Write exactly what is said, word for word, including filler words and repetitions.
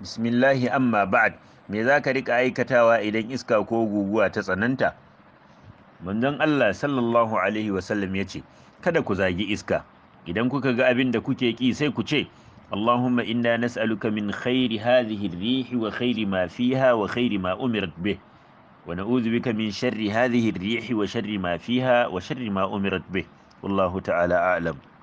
bismillahi amma ba'd. Me za ka rika aikatawa idan iska ko guguwa ta tsananta? Manzon Allah sallallahu alaihi wasallam ya ce, kada ku zagi iska. Idan kuka ga abin da kuke ki sai ku ce, Allahumma inna nas'aluka min khairi hadhihi ar-rih wa khairi ma fiha wa khairi ma umirat bih. Wa na'udhu bika min sharri hadhihi ar-rih wa sharri ma fiha wa sharri ma umirat bih. Wallahu ta'ala a'lam.